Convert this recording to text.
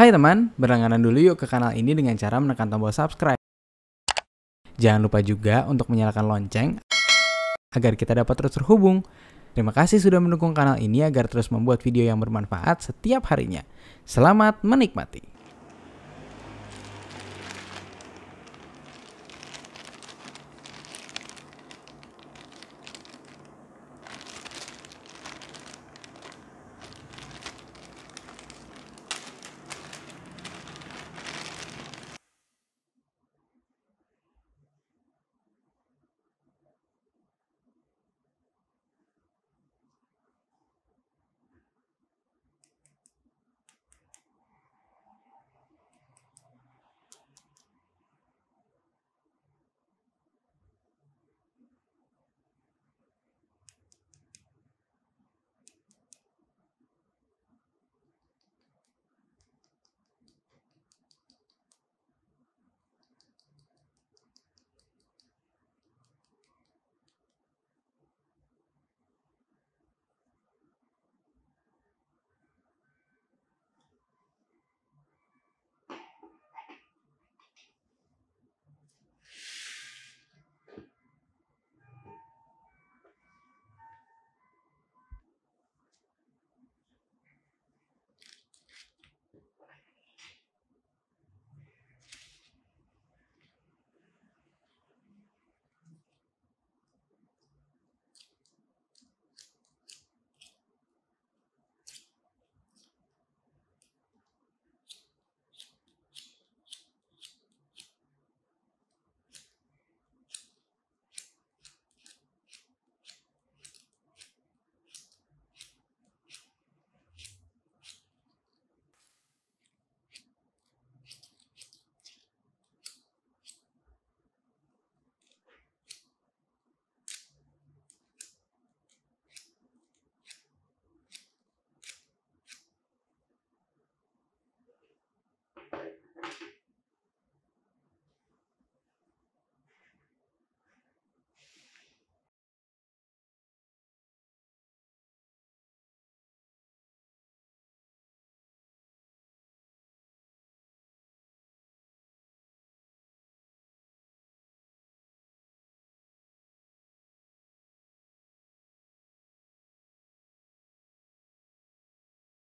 Hai teman, berlangganan dulu yuk ke kanal ini dengan cara menekan tombol subscribe. Jangan lupa juga untuk menyalakan lonceng agar kita dapat terus terhubung. Terima kasih sudah mendukung kanal ini agar terus membuat video yang bermanfaat setiap harinya. Selamat menikmati.